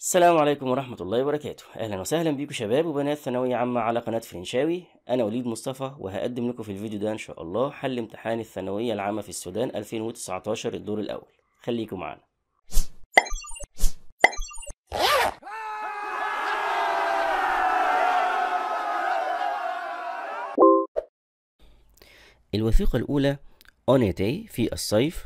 السلام عليكم ورحمة الله وبركاته. أهلا وسهلا بيكم شباب وبنات ثانوية عامة على قناة فرنشاوي. أنا وليد مصطفى وهقدم لكم في الفيديو ده إن شاء الله حل امتحان الثانوية العامة في السودان 2019 الدور الأول. خليكم معانا. الوثيقة الأولى أونيتي في الصيف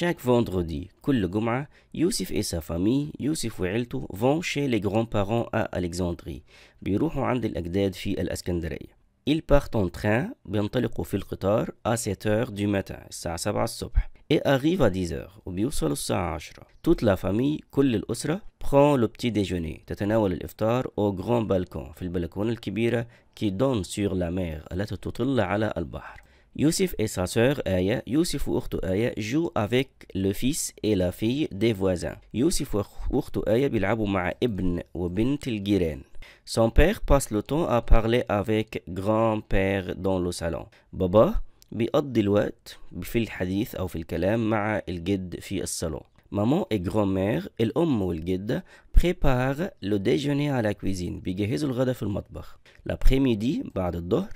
chaque vendredi كل جمعة يوسف et sa famille يوسف وعيلته vont chez les grands-parents à Alexandrie بيروحوا عند الأجداد في الإسكندرية. ils partent en train بينطلقوا في القطار à 7h du matin الساعة 7 الصبح et arrivent à 10h وبيوصلوا الساعة 10. toute la famille كل الأسرة prend le petit déjeuner تتناول الإفطار au grand balcon في البلكونة الكبيرة qui donne sur la mer التي تطل على البحر. Youssef et sa sœur Aya, Youssef et أخته Aya jouent avec le fils et la fille des voisins. Youssef et أخته Aya بيلعبوا مع ابن وبنت الجيران. Son père passe le temps à parler avec grand-père dans le salon. بابا بيقضي الوقت في الحديث أو في الكلام مع الجد في الصالون. Maman et grand-mère, الأم والجدة préparent le déjeuner à la cuisine. بيجهزوا الغدا في المطبخ. L'après-midi بعد الظهر.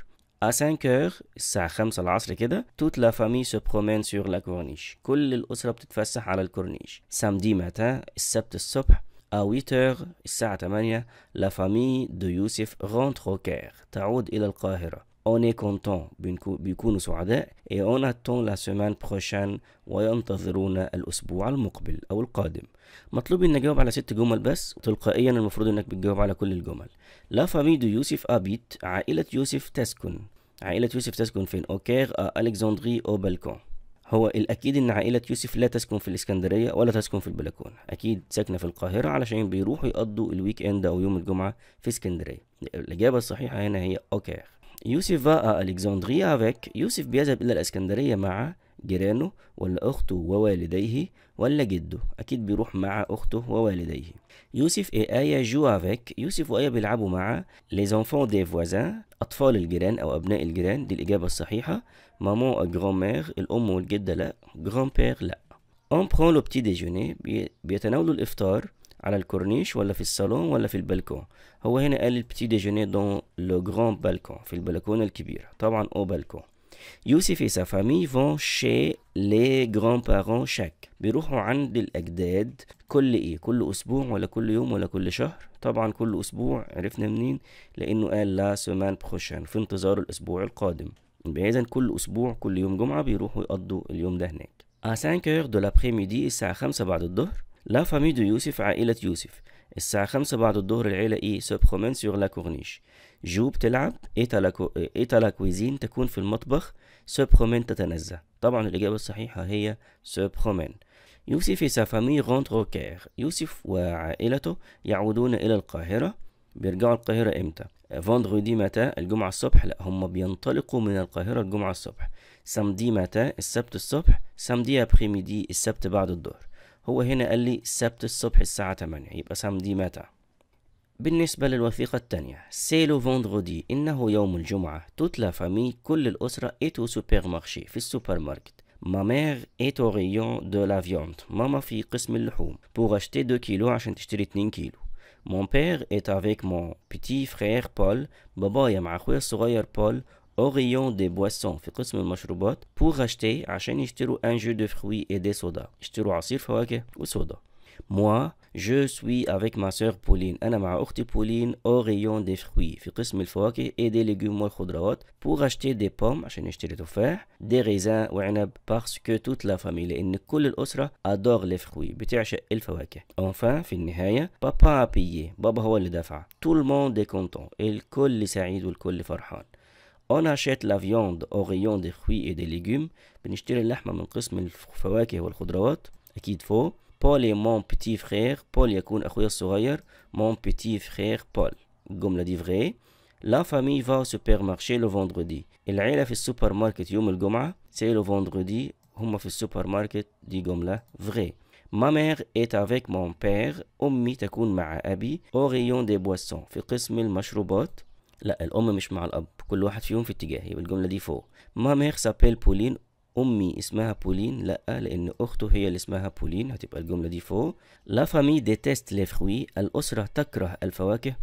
À 5h, الساعة 5 العصر كده, toute la famille se promène sur la corniche. كل الأسرة بتتفسح على الكورنيش. Samedi matin, السبت الصبح, à 8h, الساعة 8, la famille de Youssef rentre au Caire. تعود إلى القاهرة. On est content, بيكونوا سعداء, et on attend la semaine prochaine, وينتظرون الأسبوع المقبل أو القادم. مطلوب إن نجاوب على 6 جمل بس, وتلقائيا المفروض إنك بتجاوب على كل الجمل. La famille de Youssef habite, عائلة يوسف تسكن. عائلة يوسف تسكن فين؟ أو كير ألكسندري أو بالكون. هو الأكيد إن عائلة يوسف لا تسكن في الإسكندرية ولا تسكن في البلكون, أكيد ساكنة في القاهرة علشان بيروحوا يقضوا الويك إند أو يوم الجمعة في إسكندرية. الإجابة الصحيحة هنا هي أو كير. يوسف va à Alexandria avec. يوسف بيذهب إلى الإسكندرية مع جيرانه ولا أخته ووالديه ولا جده, أكيد بيروح مع أخته ووالديه. يوسف وآية جو avec. يوسف وآية بيلعبوا مع les enfants des voisins أطفال الجيران أو أبناء الجيران, دي الإجابة الصحيحة. مامون جرانمير الأم والجدة لأ, جرانبير لأ. on prend le petit déjeuner بيتناولوا الإفطار على الكورنيش ولا في الصالون ولا في البلكون. هو هنا قال البتي ديجوني دون لو غران بالكون في البلكونه الكبيره, طبعا او بالكون. يوسف et sa famille vont chez les grands-parents chaque بيروحوا عند الأجداد كل إيه؟ كل أسبوع ولا كل يوم ولا كل شهر؟ طبعا كل أسبوع, عرفنا منين؟ لأنه قال لا سمان بروشان في انتظار الأسبوع القادم, يبقى إذا كل أسبوع كل يوم جمعة بيروحوا يقضوا اليوم ده هناك. à 5h de l'après-midi الساعة 5 بعد الظهر لا فامي دو يوسف عائلة يوسف الساعة 5 بعد الظهر العيلة إيه سو برومين سور لا كورنيش. جو بتلعب, إيتا لا كويزين تكون في المطبخ, سو برومين تتنزه, طبعا الإجابة الصحيحة هي سو برومين. يوسف سا فامي رونترو كير. يوسف وعائلته يعودون إلى القاهرة. بيرجعوا القاهرة إمتى؟ فاندردي متى الجمعة الصبح؟ لأ, هم بينطلقوا من القاهرة الجمعة الصبح. سامدي متى السبت الصبح؟ سامدي أبريميدي السبت بعد الظهر. هو هنا قال لي السبت الصبح الساعة 8, يبقى سامدي متى. بالنسبة للوثيقة الثانية سي لو فوندردي إنه يوم الجمعة. توت لا فامي كل الأسرة إيتو سوبر مارشي في السوبر ماركت. مامير إيتو ريون دو لا فيوند, ماما في قسم اللحوم. بور أشتي 2 كيلو عشان تشتري 2 كيلو. مون بير إيت أفيك مون بيتي فرير بول, بابايا مع أخويا الصغير بول أو ريون دي بواسون في قسم المشروبات. بور أشتي عشان يشتروا أن جو دو فروي إي دي صودا, يشتروا عصير فواكه وصودا. موا جو سوي أفيك ما سور بولين, أنا مع أختي بولين أو ريون دي فروي في قسم الفواكه إي دي ليجيوم والخضروات. بور أشتي دي بوم عشان يشتري تفاح, دي ريزان وعنب باسكو توت لا فامي لأن كل الأسرة أدور لي فروي بتعشق الفواكه. أونفان في النهاية بابا أبيي, بابا هو اللي دفع. تو الموند كونتون, الكل سعيد والكل فرحان. On achète la viande au rayon des fruits et des légumes. بنشتري اللحمة من قسم الفواكه والخضروات, أكيد فوق. Paul et mon petit frère. Paul يكون أخويا الصغير. Mon petit frère Paul. الجملة دي vraie. La famille va au supermarché le vendredi. العيلة في السوبر ماركت يوم الجمعة. C'est le vendredi. هما في السوبر ماركت, دي جملة vraie. Ma mère est avec mon père. أمي تكون مع أبي. Au rayon des boissons. في قسم المشروبات. لا, الأم مش مع الأب, كل واحد فيهم في اتجاه, يبقى الجملة دي فوق. ما مير سابيل بولين امي اسمها بولين؟ لا، لان اخته هي اللي اسمها بولين، هتبقى الجمله دي فوق. لا فامي ديتست لي فخوي، الاسره تكره الفواكه،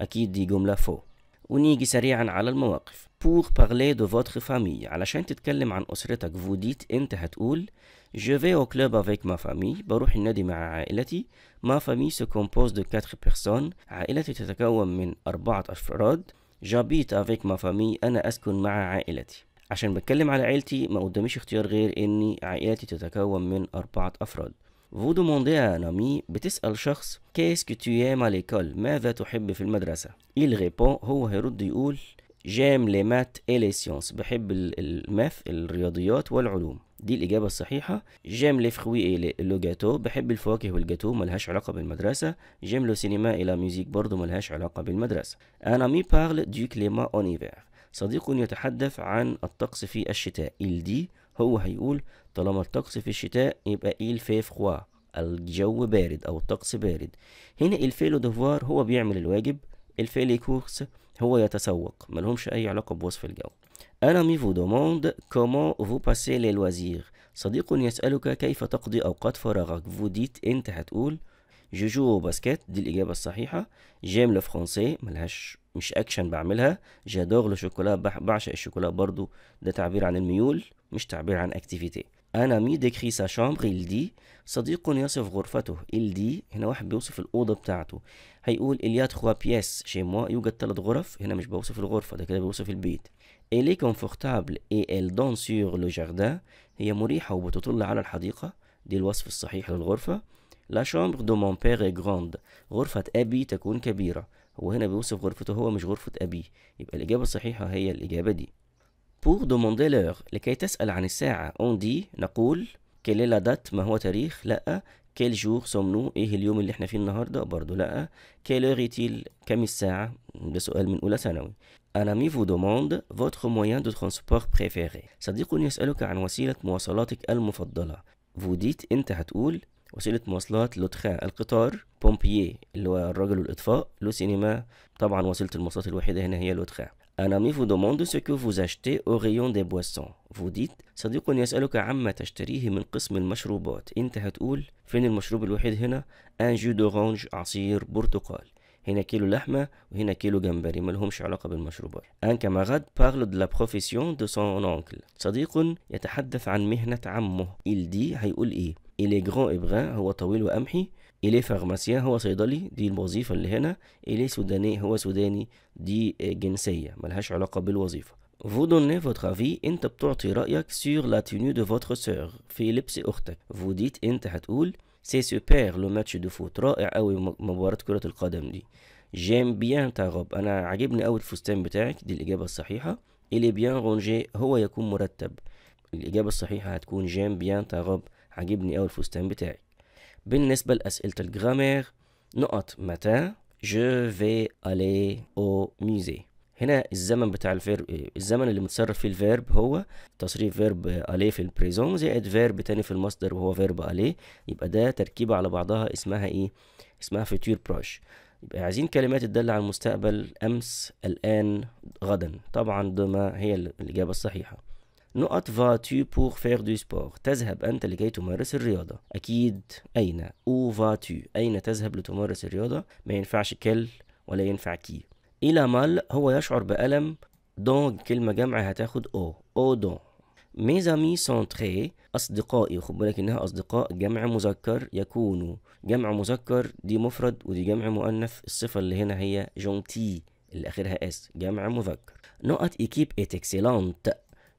اكيد دي جمله فوق. ونيجي سريعا على المواقف. pour parler de votre famille، علشان تتكلم عن اسرتك، فوديت انت هتقول je vais au club avec ma famille، بروح النادي مع عائلتي. ma famille se compose de 4 personnes، عائلتي تتكون من 4 افراد. j'habite avec ma famille، انا اسكن مع عائلتي. عشان بتكلم على عائلتي ما قداميش اختيار غير اني عائلتي تتكون من 4 افراد. vous demandez à un ami، بتسأل شخص qu'est-ce que tu aimes à l'école، ماذا تحب في المدرسة. il répond، هو هيرد يقول j'aime les maths et les sciences، بحب الماث الرياضيات والعلوم، دي الإجابة الصحيحة. j'aime les fruits et le gâteau، بحب الفواكه والجاتو، ملهاش علاقة بالمدرسة. j'aime le cinéma et la musique، برضه ملهاش علاقة بالمدرسة. un ami parle du climat en hiver، صديق يتحدث عن الطقس في الشتاء. il dit، هو هيقول طالما الطقس في الشتاء يبقى il fait froid، الجو بارد أو الطقس بارد. هنا il fait le devoir، هو بيعمل الواجب. il fait les courses، هو يتسوق، ملهمش أي علاقة بوصف الجو. Un ami vous demande comment vous passez les loisirs، صديق يسألك كيف تقضي أوقات فراغك. vous dites، أنت هتقول je joue au basket، دي الإجابة الصحيحة. j'aime le français، مش أكشن بعملها. j'adore le chocolat، بعشق الشوكولا، برضو ده تعبير عن الميول مش تعبير عن activité. un ami décrit sa chambre، il dit، صديق يصف غرفته. il dit، هنا واحد بيوصف الأوضة بتاعته، هيقول il y a 3 pièces chez moi، يوجد 3 غرف. هنا مش بوصف الغرفة، ده كده بيوصف البيت. elle est confortable et elle donne sur le jardin، هي مريحة وبتطل على الحديقة، دي الوصف الصحيح للغرفة. la chambre de mon père est grande، غرفة أبي تكون كبيرة، هو هنا بيوصف غرفته هو مش غرفة أبيه، يبقى الإجابة الصحيحة هي الإجابة دي. pour demander l'heure، لكي تسأل عن الساعة، on dit، نقول quelle est la date، ما هو تاريخ؟ لأ. quel jour sommes nous، إيه اليوم اللي إحنا فيه النهاردة؟ برضه لأ. quelle heure est-il، كم الساعة؟ ده سؤال من أولى ثانوي. un ami vous demande votre moyen de transport préféré، صديق يسألك عن وسيلة مواصلاتك المفضلة. vous dites، أنت هتقول وسيلة مواصلات لوتخان، القطار. بومبيي اللي هو الرجل الإطفاء. لو سينما، طبعا وسيلة المواصلات الوحيدة هنا هي لوتخان. un ami vous demande ce que vous achetez au rayon des boissons. vous dites، صديق يسألك عما تشتريه من قسم المشروبات، أنت هتقول فين المشروب الوحيد هنا؟ un jus d'orange، عصير برتقال. هنا كيلو لحمة وهنا كيلو جمبري، ملهمش علاقة بالمشروبات. un camarade parle de la profession de son oncle، صديق يتحدث عن مهنة عمه. il dit، هيقول إيه؟ il est grand et brun، هو طويل وقمحي. il est pharmacien، هو صيدلي، دي الوظيفة اللي هنا. il est سوداني، هو سوداني، دي جنسية ملهاش علاقة بالوظيفة. vous donnez votre avis، أنت بتعطي رأيك sur la tenue de votre sœur، في لبس أختك. vous dites، أنت هتقول c'est super le match de foot، رائع أوي مباراة كرة القدم دي. j'aime bien ta robe، أنا عاجبني أوي الفستان بتاعك، دي الإجابة الصحيحة. il est bien rangé، هو يكون مرتب، الإجابة الصحيحة هتكون j'aime bien ta robe، عاجبني أوي الفستان بتاعي. بالنسبة لأسئلة الجرامير، نقط متى، je vais aller au musée، هنا الزمن بتاع الزمن اللي متصرف فيه الفيرب، هو تصريف فيرب aller في البريزون زائد فيرب تاني في المصدر وهو فيرب aller، يبقى ده تركيبة على بعضها اسمها ايه؟ اسمها فيتور بروش. يبقى عايزين كلمات تدل على المستقبل، أمس، الآن، غدا، طبعا ده ما هي الإجابة الصحيحة. نقط vas-tu pour faire du sport، تذهب أنت لكي تمارس الرياضة، أكيد أين، où vas-tu، أين تذهب لتمارس الرياضة، ما ينفعش كل ولا ينفع كي. إلى مال، هو يشعر بألم. دون، كلمة جمع هتاخد أو، أو دون. mes amis sont très، أصدقائي، خد بالك إنها أصدقاء جمع مذكر، يكونوا جمع مذكر، دي مفرد ودي جمع مؤنث، الصفة اللي هنا هي جونتي اللي آخرها اس، جمع مذكر. نقط إيكيب إت إكسيلانت،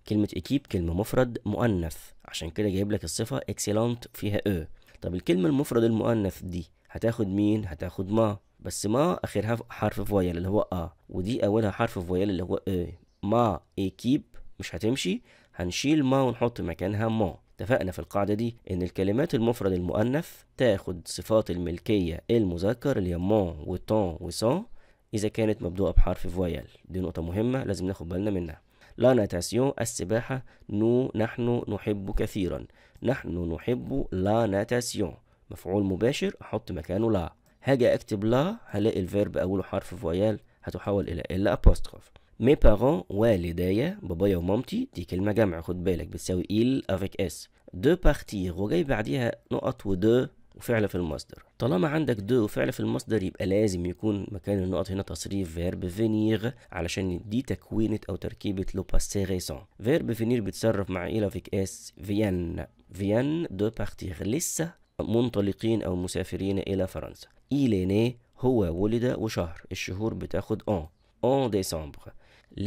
كلمة إيكيب كلمة مفرد مؤنث، عشان كده جايب لك الصفة إكسيلانت فيها أو. طب الكلمة المفرد المؤنث دي هتاخد مين؟ هتاخد ما، بس ما آخرها حرف فويل اللي هو أ، ودي أولها حرف فويل اللي هو أ. ما إيكيب مش هتمشي، هنشيل ما ونحط مكانها ما. اتفقنا في القاعدة دي إن الكلمات المفرد المؤنث تاخد صفات الملكية المذكر اللي هي مون وتون وسون إذا كانت مبدوءة بحرف فويل، دي نقطة مهمة لازم ناخد بالنا منها. لا ناتاسيون، السباحة. نو، نحن نحب كثيرا، نحن نحب لا ناتاسيون، مفعول مباشر أحط مكانه لا. هاجي أكتب لا، هلاقي الفيرب أوله حرف فويال، هتحول إلى أبوستروف. Mes parents, والدايا بابايا ومامتي، دي كلمة جمع خد بالك بتساوي il avec s. de partir وجاي بعديها نقط وde وفعل في المصدر. طالما عندك de وفعل في المصدر يبقى لازم يكون مكان النقط هنا تصريف verb venir علشان دي تكوينة أو تركيبة لو passé récent. verb venir بيتصرف مع il avec s viennent. viennent de partir لسه منطلقين أو مسافرين إلى فرنسا. il est né هو ولد وشهر، الشهور بتاخد en. en décembre.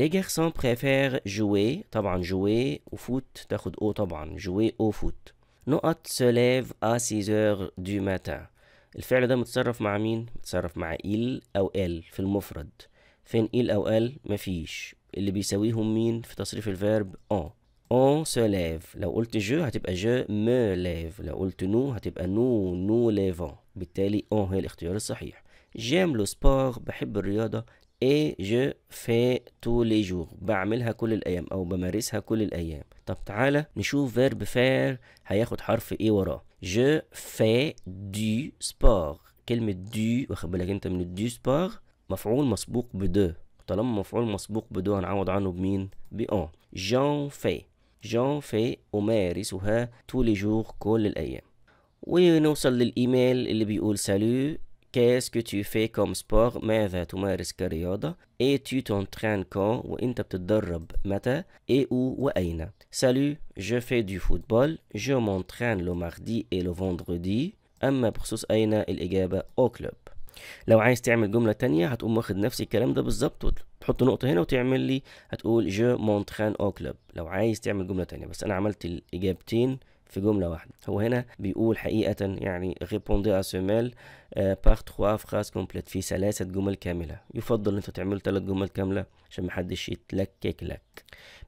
Les garçons préfèrent jouer طبعا jouer au foot تاخد او طبعا jouer au foot. نقط se lève à 6 heures du matin. الفعل ده متصرف مع مين؟ متصرف مع il أو elle في المفرد. فين il أو elle؟ مفيش. اللي بيساويهم مين في تصريف الفيرب؟ on. on se lève. لو قلت je هتبقى je me lève. لو قلت nous هتبقى nous nous lèvons. بالتالي on هي الاختيار الصحيح. j'aime le sport بحب الرياضة. et je fais tous les jours بعملها كل الأيام أو بمارسها كل الأيام. طب تعالى نشوف verb faire هياخد حرف ايه وراه. je fais du sport. كلمة du واخد بالك انت من الدو sport مفعول مسبوق بدو. طالما مفعول مسبوق بدو هنعوض عنه بمين؟ بأن. j'en fais. j'en fais أمارسها tous les jours كل الأيام. ونوصل للإيميل اللي بيقول salut Qu'est-ce que tu fais comme sport؟ ماذا تمارس كرياضة؟ Es-tu t'entraînes quand؟ وأنت بتتدرب متى؟ Et où وأين؟ Salut, je fais du football. Je m'entraîne le mardi et le vendredi. أما بخصوص أين؟ الإجابة au club. لو عايز تعمل جملة تانية هتقوم واخد نفس الكلام ده بالظبط وتحط نقطة هنا وتعمل لي هتقول je m'entraîne au club. لو عايز تعمل جملة تانية، بس أنا عملت الإجابتين في جملة واحدة. هو هنا بيقول حقيقة يعني répondez à ce mail par trois phrases complètes في 3 جمل كاملة. يفضل أنت تعمل 3 جمل كاملة عشان محدش يتلكك لك.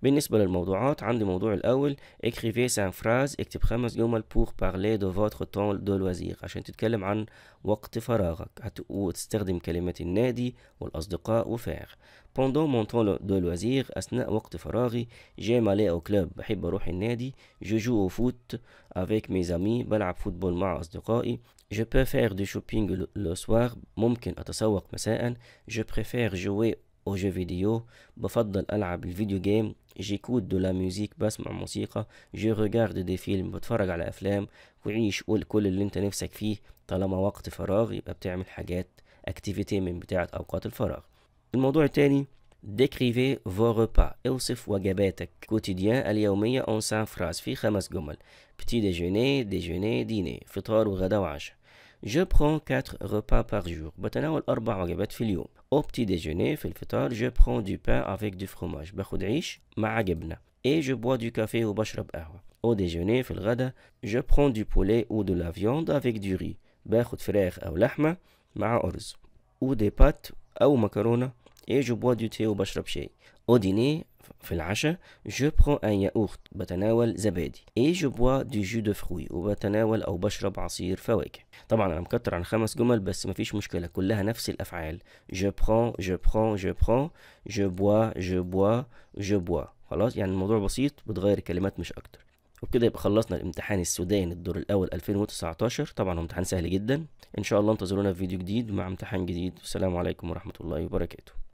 بالنسبة للموضوعات عندي موضوع الأول écrivez 5 phrases اكتب 5 جمل pour parler de votre temps de loisir عشان تتكلم عن وقت فراغك. هتستخدم كلمات النادي والأصدقاء وفاعل. pendant mon temps de loisir أثناء وقت فراغي j'aime aller au club بحب أروح النادي. je joue au foot avec mes amis بلعب فوتبول مع أصدقائي. je peux faire du shopping le soir ممكن أتسوق مساء. je préfère jouer aux jeux vidéo بفضل ألعب الفيديو جيم. j'écoute de la musique بسمع موسيقى. je regarde des films بتفرج على أفلام. وعيش قول كل اللي أنت نفسك فيه. طالما وقت فراغ يبقى بتعمل حاجات activité من بتاعة أوقات الفراغ. الموضوع التاني décrivez vos repas اوصف وجباتك كوتيديان اليومية en 5 phrases في 5 جمل. petit déjeuner déjeuner dîner فطار وغدا وعشاء. je prends 4 repas par jour بتناول 4 وجبات في اليوم. au petit déjeuner في الفطار je prends du pain avec du fromage باخد عيش مع جبنة. et je bois du café وبشرب قهوة. au déjeuner في الغدا je prends du poulet ou de la viande avec du riz باخد فراخ أو لحمة مع أرز. ou des pâtes أو مكرونة. et je bois du thé وبشرب شاي. au dîner في العشاء je prends un yaourt بتناول زبادي. et je bois du jus de fruits وبتناول أو بشرب عصير فواكه. طبعا أنا مكتر عن 5 جمل بس مفيش مشكلة كلها نفس الأفعال. je prends je prends je prends je bois je bois je bois. خلاص يعني الموضوع بسيط بتغير الكلمات مش أكتر. وبكده يبقى خلصنا الامتحان السودان الدور الأول 2019. طبعا امتحان سهل جدا. إن شاء الله انتظرونا في فيديو جديد مع امتحان جديد. والسلام عليكم ورحمة الله وبركاته.